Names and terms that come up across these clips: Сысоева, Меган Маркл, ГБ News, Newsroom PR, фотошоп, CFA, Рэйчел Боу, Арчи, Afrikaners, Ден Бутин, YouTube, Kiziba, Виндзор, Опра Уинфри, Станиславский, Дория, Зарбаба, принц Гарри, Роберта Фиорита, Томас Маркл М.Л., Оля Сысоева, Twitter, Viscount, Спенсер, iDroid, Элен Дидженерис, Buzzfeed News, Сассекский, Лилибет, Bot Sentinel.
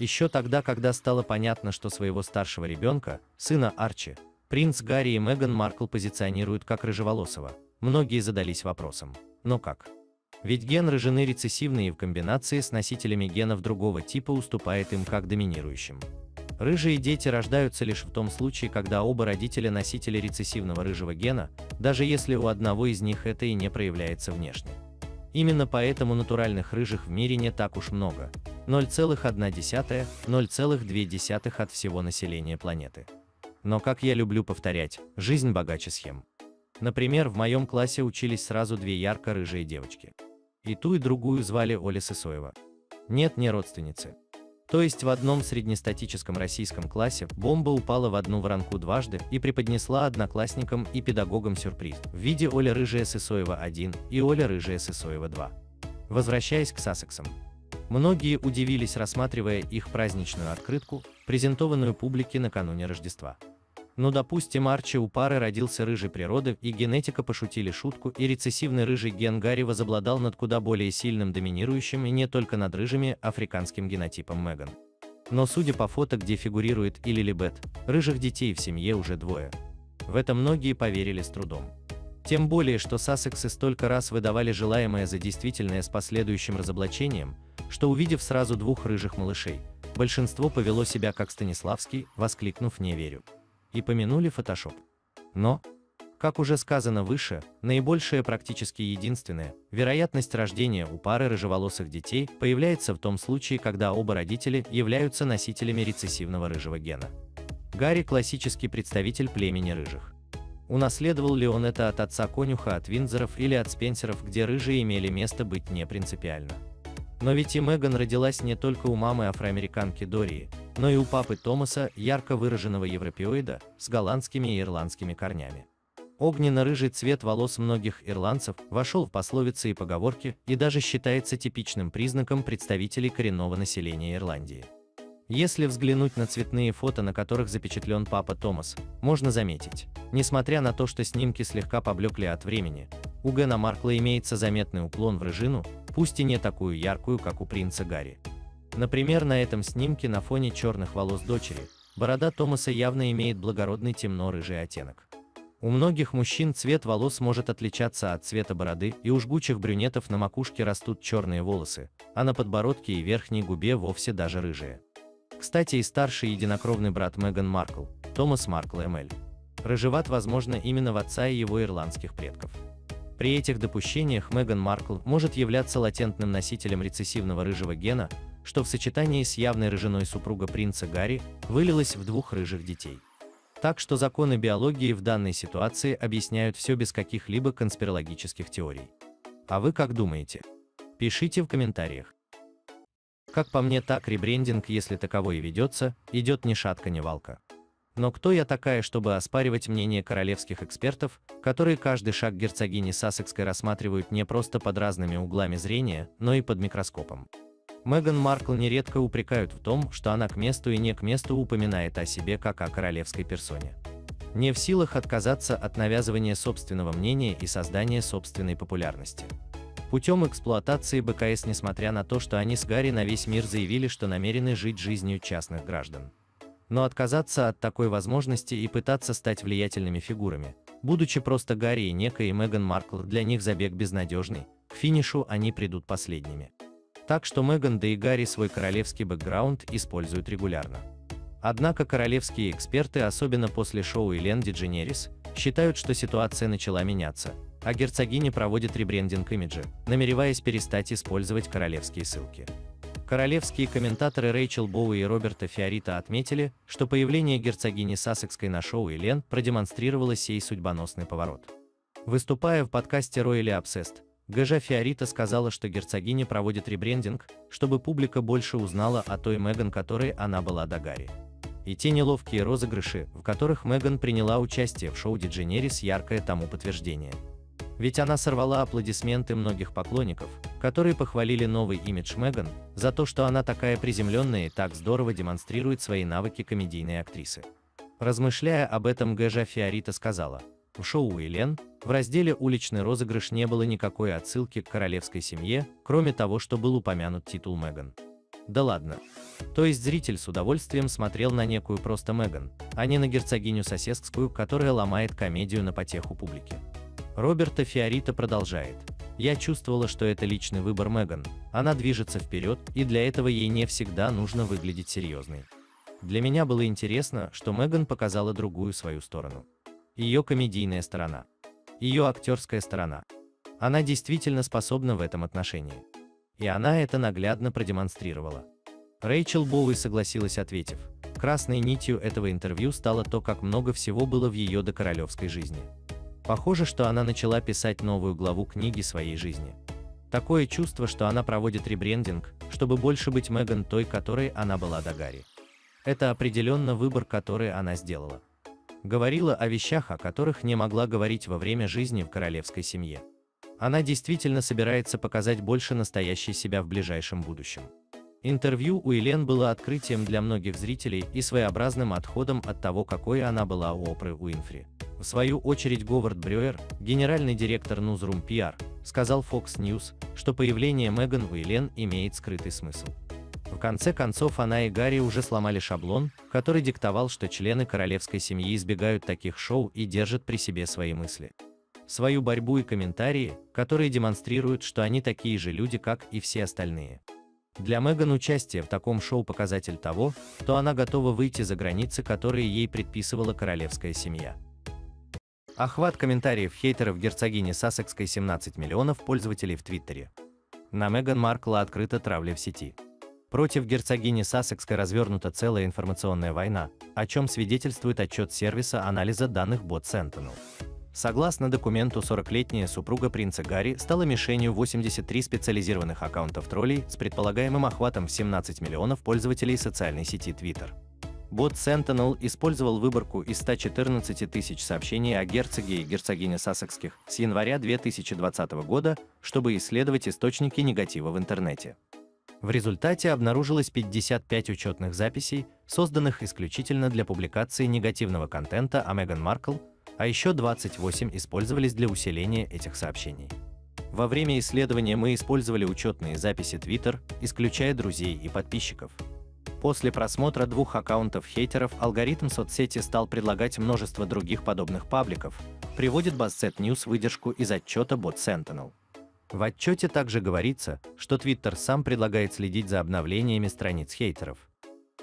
Еще тогда, когда стало понятно, что своего старшего ребенка, сына Арчи, принц Гарри и Меган Маркл позиционируют как рыжеволосого, многие задались вопросом: но как? Ведь ген рыжины рецессивный и в комбинации с носителями генов другого типа уступает им как доминирующим. Рыжие дети рождаются лишь в том случае, когда оба родителя носители рецессивного рыжего гена, даже если у одного из них это и не проявляется внешне. Именно поэтому натуральных рыжих в мире не так уж много – 0,1–0,2 от всего населения планеты. Но, как я люблю повторять, жизнь богаче схем. Например, в моем классе учились сразу две ярко-рыжие девочки. И ту, и другую звали Оля Сысоева. Нет, не родственницы. То есть в одном среднестатическом российском классе бомба упала в одну воронку дважды и преподнесла одноклассникам и педагогам сюрприз в виде Оля Рыжая Сысоева 1 и Оля Рыжая Сысоева 2. Возвращаясь к Сассексам. Многие удивились, рассматривая их праздничную открытку, презентованную публике накануне Рождества. Ну, допустим, Арчи у пары родился рыжей природы, и генетика пошутили шутку, и рецессивный рыжий ген Гарри возобладал над куда более сильным доминирующим и не только над рыжими африканским генотипом Меган. Но судя по фото, где фигурирует и Лилибет, рыжих детей в семье уже двое. В это многие поверили с трудом. Тем более, что Сассексы столько раз выдавали желаемое за действительное с последующим разоблачением, что, увидев сразу двух рыжих малышей, большинство повело себя как Станиславский, воскликнув «не верю», и помянули фотошоп. Но, как уже сказано выше, наибольшая, практически единственная, вероятность рождения у пары рыжеволосых детей появляется в том случае, когда оба родителя являются носителями рецессивного рыжего гена. Гарри – классический представитель племени рыжих. Унаследовал ли он это от отца-конюха, от Виндзоров или от Спенсеров, где рыжие имели место быть, не принципиально. Но ведь и Меган родилась не только у мамы афроамериканки Дории, но и у папы Томаса, ярко выраженного европеоида, с голландскими и ирландскими корнями. Огненно-рыжий цвет волос многих ирландцев вошел в пословицы и поговорки и даже считается типичным признаком представителей коренного населения Ирландии. Если взглянуть на цветные фото, на которых запечатлен папа Томас, можно заметить, несмотря на то, что снимки слегка поблекли от времени, у Гена Маркла имеется заметный уклон в рыжину, пусть и не такую яркую, как у принца Гарри. Например, на этом снимке на фоне черных волос дочери, борода Томаса явно имеет благородный темно-рыжий оттенок. У многих мужчин цвет волос может отличаться от цвета бороды, и у жгучих брюнетов на макушке растут черные волосы, а на подбородке и верхней губе вовсе даже рыжие. Кстати, и старший единокровный брат Меган Маркл, Томас Маркл М.Л., рыжеват, возможно, именно в отца и его ирландских предков. При этих допущениях Меган Маркл может являться латентным носителем рецессивного рыжего гена, что в сочетании с явной рыжиной супруга принца Гарри вылилось в двух рыжих детей. Так что законы биологии в данной ситуации объясняют все без каких-либо конспирологических теорий. А вы как думаете? Пишите в комментариях. Как по мне, так ребрендинг, если таковой и ведется, идет ни шатка, ни валка. Но кто я такая, чтобы оспаривать мнение королевских экспертов, которые каждый шаг герцогини Сассекской рассматривают не просто под разными углами зрения, но и под микроскопом. Меган Маркл нередко упрекают в том, что она к месту и не к месту упоминает о себе как о королевской персоне. Не в силах отказаться от навязывания собственного мнения и создания собственной популярности. Путем эксплуатации БКС, несмотря на то, что они с Гарри на весь мир заявили, что намерены жить жизнью частных граждан. Но отказаться от такой возможности и пытаться стать влиятельными фигурами, будучи просто Гарри и некой Меган Маркл, для них забег безнадежный, к финишу они придут последними. Так что Меган, да и Гарри свой королевский бэкграунд используют регулярно. Однако королевские эксперты, особенно после шоу Элен Дидженерис, считают, что ситуация начала меняться, а герцогиня проводит ребрендинг имиджа, намереваясь перестать использовать королевские ссылки. Королевские комментаторы Рэйчел Боу и Роберта Фиорита отметили, что появление герцогини Сассекской на шоу Элен продемонстрировало сей судьбоносный поворот. Выступая в подкасте Royally Obsessed, Гэджа Фиорита сказала, что герцогиня проводит ребрендинг, чтобы публика больше узнала о той Меган, которой она была до Гарри. И те неловкие розыгрыши, в которых Меган приняла участие в шоу Дидженерис, яркое тому подтверждение. Ведь она сорвала аплодисменты многих поклонников, которые похвалили новый имидж Меган за то, что она такая приземленная и так здорово демонстрирует свои навыки комедийной актрисы. Размышляя об этом, Гэджа Фиорита сказала: в шоу Элен, в разделе «Уличный розыгрыш» не было никакой отсылки к королевской семье, кроме того, что был упомянут титул Меган. Да ладно. То есть зритель с удовольствием смотрел на некую просто Меган, а не на герцогиню Сассекскую, которая ломает комедию на потеху публики. Роберта Фиорита продолжает. Я чувствовала, что это личный выбор Меган, она движется вперед, и для этого ей не всегда нужно выглядеть серьезной. Для меня было интересно, что Меган показала другую свою сторону. Ее комедийная сторона. Ее актерская сторона. Она действительно способна в этом отношении. И она это наглядно продемонстрировала. Рэйчел Боу согласилась, ответив. Красной нитью этого интервью стало то, как много всего было в ее докоролевской жизни. Похоже, что она начала писать новую главу книги своей жизни. Такое чувство, что она проводит ребрендинг, чтобы больше быть Меган той, которой она была до Гарри. Это определенно выбор, который она сделала. Говорила о вещах, о которых не могла говорить во время жизни в королевской семье. Она действительно собирается показать больше настоящей себя в ближайшем будущем. Интервью у Элен было открытием для многих зрителей и своеобразным отходом от того, какой она была у Опры Уинфри. В свою очередь Говард Брюер, генеральный директор Newsroom PR, сказал Fox News, что появление Меган у Элен имеет скрытый смысл. В конце концов, она и Гарри уже сломали шаблон, который диктовал, что члены королевской семьи избегают таких шоу и держат при себе свои мысли. Свою борьбу и комментарии, которые демонстрируют, что они такие же люди, как и все остальные. Для Меган участие в таком шоу показатель того, что она готова выйти за границы, которые ей предписывала королевская семья. Охват комментариев хейтеров герцогини Сассекской — 17 миллионов пользователей в Твиттере. На Меган Маркл открыта травля в сети. Против герцогини Сассекской развернута целая информационная война, о чем свидетельствует отчет сервиса анализа данных Bot Sentinel. Согласно документу, 40-летняя супруга принца Гарри стала мишенью 83 специализированных аккаунтов троллей с предполагаемым охватом в 17 миллионов пользователей социальной сети Twitter. Bot Sentinel использовал выборку из 114 тысяч сообщений о герцоге и герцогине Сассекских с января 2020 года, чтобы исследовать источники негатива в интернете. В результате обнаружилось 55 учетных записей, созданных исключительно для публикации негативного контента о Меган Маркл, а еще 28 использовались для усиления этих сообщений. Во время исследования мы использовали учетные записи Twitter, исключая друзей и подписчиков. После просмотра двух аккаунтов хейтеров алгоритм соцсети стал предлагать множество других подобных пабликов, приводит Buzzfeed News выдержку из отчета Bot Sentinel. В отчете также говорится, что Twitter сам предлагает следить за обновлениями страниц хейтеров.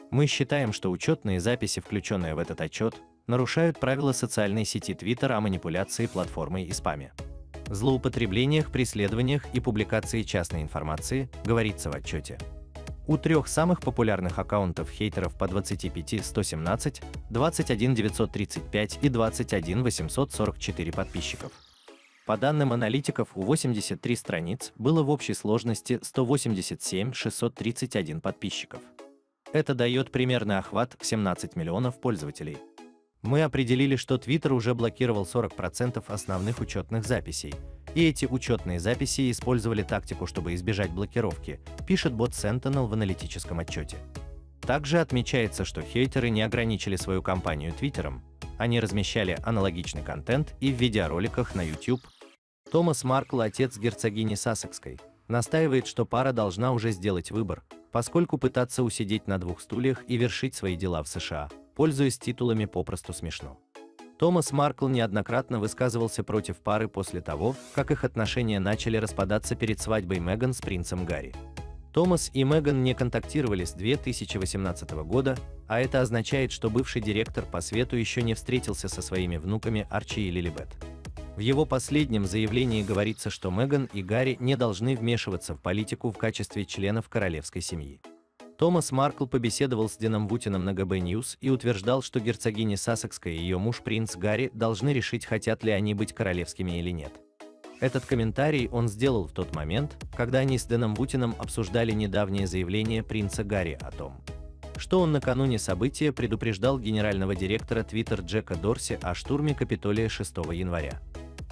Мы считаем, что учетные записи, включенные в этот отчет, нарушают правила социальной сети Twitter о манипуляции платформой и спаме, злоупотреблениях, преследованиях и публикации частной информации, говорится в отчете. У трех самых популярных аккаунтов хейтеров по 25 117, 21 935 и 21 844 подписчиков. По данным аналитиков, у 83 страниц было в общей сложности 187 631 подписчиков. Это дает примерный охват в 17 миллионов пользователей. Мы определили, что Twitter уже блокировал 40% основных учетных записей, и эти учетные записи использовали тактику, чтобы избежать блокировки, пишет Bot Sentinel в аналитическом отчете. Также отмечается, что хейтеры не ограничили свою кампанию Твиттером, они размещали аналогичный контент и в видеороликах на YouTube. Томас Маркл, отец герцогини Сассекской, настаивает, что пара должна уже сделать выбор, поскольку пытаться усидеть на двух стульях и вершить свои дела в США, пользуясь титулами, попросту смешно. Томас Маркл неоднократно высказывался против пары после того, как их отношения начали распадаться перед свадьбой Меган с принцем Гарри. Томас и Меган не контактировали с 2018 года, а это означает, что бывший директор по свету еще не встретился со своими внуками Арчи и Лилибет. В его последнем заявлении говорится, что Меган и Гарри не должны вмешиваться в политику в качестве членов королевской семьи. Томас Маркл побеседовал с Деном Бутином на ГБ News и утверждал, что герцогиня Сассекская и ее муж принц Гарри должны решить, хотят ли они быть королевскими или нет. Этот комментарий он сделал в тот момент, когда они с Деном Бутином обсуждали недавнее заявление принца Гарри о том, что он накануне события предупреждал генерального директора Twitter Джека Дорси о штурме Капитолия 6 января.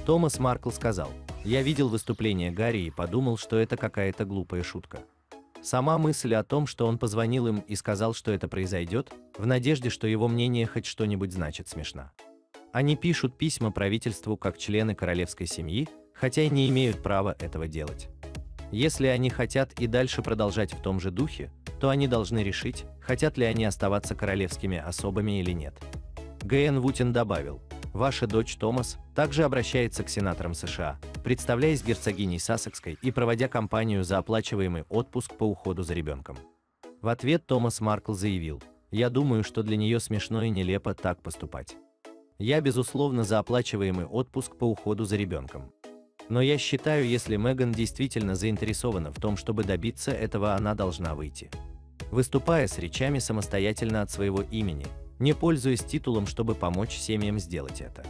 Томас Маркл сказал: «Я видел выступление Гарри и подумал, что это какая-то глупая шутка. Сама мысль о том, что он позвонил им и сказал, что это произойдет, в надежде, что его мнение хоть что-нибудь значит, смешна. Они пишут письма правительству как члены королевской семьи, хотя и не имеют права этого делать. Если они хотят и дальше продолжать в том же духе, то они должны решить, хотят ли они оставаться королевскими особами или нет. Г.Н. Вутин добавил: «Ваша дочь Томас также обращается к сенаторам США, представляясь герцогиней Сассекской и проводя кампанию за оплачиваемый отпуск по уходу за ребенком». В ответ Томас Маркл заявил: «Я думаю, что для нее смешно и нелепо так поступать. Я, безусловно, за оплачиваемый отпуск по уходу за ребенком. Но я считаю, если Меган действительно заинтересована в том, чтобы добиться этого, она должна выйти. Выступая с речами самостоятельно от своего имени, не пользуясь титулом, чтобы помочь семьям сделать это».